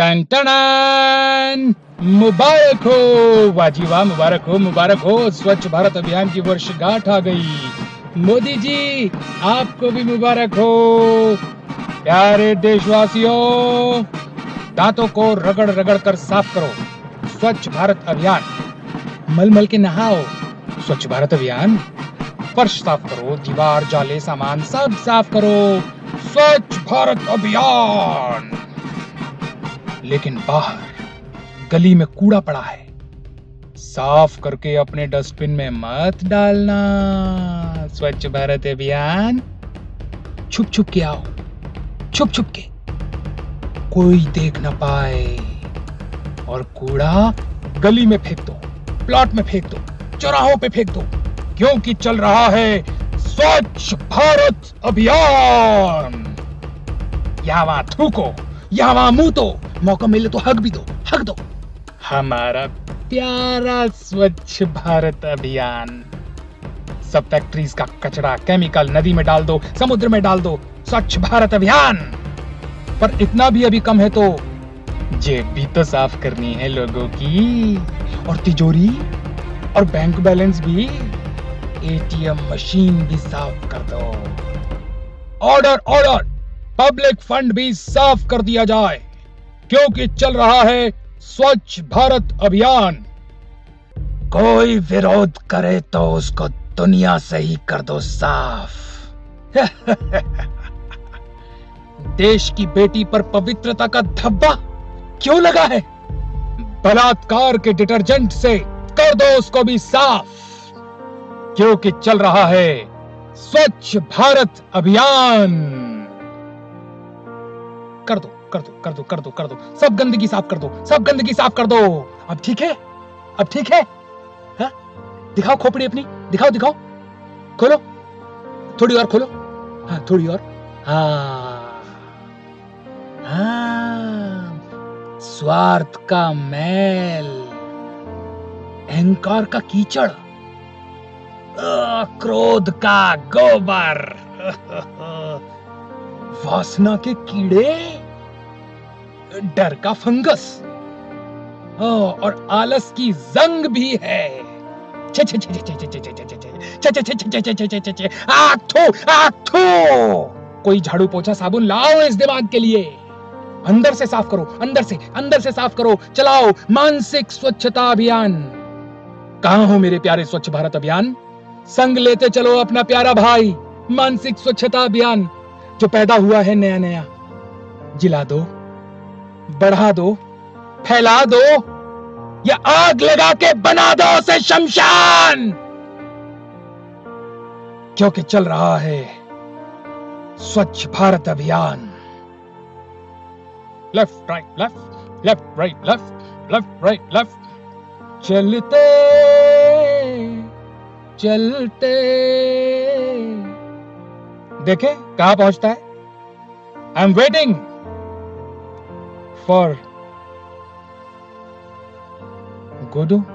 Ton ton, मुबारक हो, वाजी वाह, मुबारक हो, मुबारक हो। स्वच्छ भारत अभियान की वर्षगांठ आ गई। मोदी जी आपको भी मुबारक हो। प्यारे देशवासियों, दांतों को रगड़ रगड़ कर साफ करो। स्वच्छ भारत अभियान, मल मल के नहाओ। स्वच्छ भारत अभियान, फर्श साफ करो, दीवार, जाले, सामान सब साफ करो। स्वच्छ भारत अभियान। लेकिन बाहर गली में कूड़ा पड़ा है, साफ करके अपने डस्टबिन में मत डालना। स्वच्छ भारत अभियान, छुप छुप के आओ, छुप छुप के, कोई देख ना पाए। और कूड़ा गली में फेंक दो, प्लॉट में फेंक दो, चौराहों पे फेंक दो, क्योंकि चल रहा है स्वच्छ भारत अभियान। यहाँ वहां थूको, यहाँ वहां मुंह दो, मौका मिले तो हक भी दो, हक दो। हमारा प्यारा स्वच्छ भारत अभियान। सब फैक्ट्रीज का कचरा, केमिकल नदी में डाल दो, समुद्र में डाल दो। स्वच्छ भारत अभियान। पर इतना भी अभी कम है, तो जेब भी तो साफ करनी है लोगों की, और तिजोरी, और बैंक बैलेंस भी, एटीएम मशीन भी साफ कर दो। ऑर्डर ऑर्डर, पब्लिक फंड भी साफ कर दिया जाए, क्योंकि चल रहा है स्वच्छ भारत अभियान। कोई विरोध करे तो उसको दुनिया से ही कर दो साफ। देश की बेटी पर पवित्रता का धब्बा क्यों लगा है? बलात्कार के डिटर्जेंट से कर दो उसको भी साफ, क्योंकि चल रहा है स्वच्छ भारत अभियान। कर दो, कर दो, कर दो, कर दो, कर दो, सब गंदगी साफ कर दो, सब गंदगी साफ कर दो। अब ठीक है, अब ठीक है। हा? दिखाओ खोपड़ी अपनी, दिखाओ दिखाओ, खोलो, थोड़ी और खोलो, हाँ थोड़ी और, हाँ। स्वार्थ का मैल, अहंकार का कीचड़, क्रोध का गोबर, वासना के कीड़े, डर का फंगस, और आलस की जंग भी है। छे छे छे छे छे छे छे छे छे, आथू आथू। कोई झाड़ू पोछा साबुन लाओ इस दिमाग के लिए। अंदर से साफ करो, अंदर से साफ करो। चलाओ मानसिक स्वच्छता अभियान। कहां हो मेरे प्यारे स्वच्छ भारत अभियान? संग लेते चलो अपना प्यारा भाई मानसिक स्वच्छता अभियान, जो पैदा हुआ है नया नया। जिला दो, बढ़ा दो, फैला दो, या आग लगा के बना दो उसे शमशान, क्योंकि चल रहा है Swachh Bharat Abhiyan. Left right left, left right left, left right left. चलते चलते देखे कहां पहुंचता है। I am waiting for गोडो।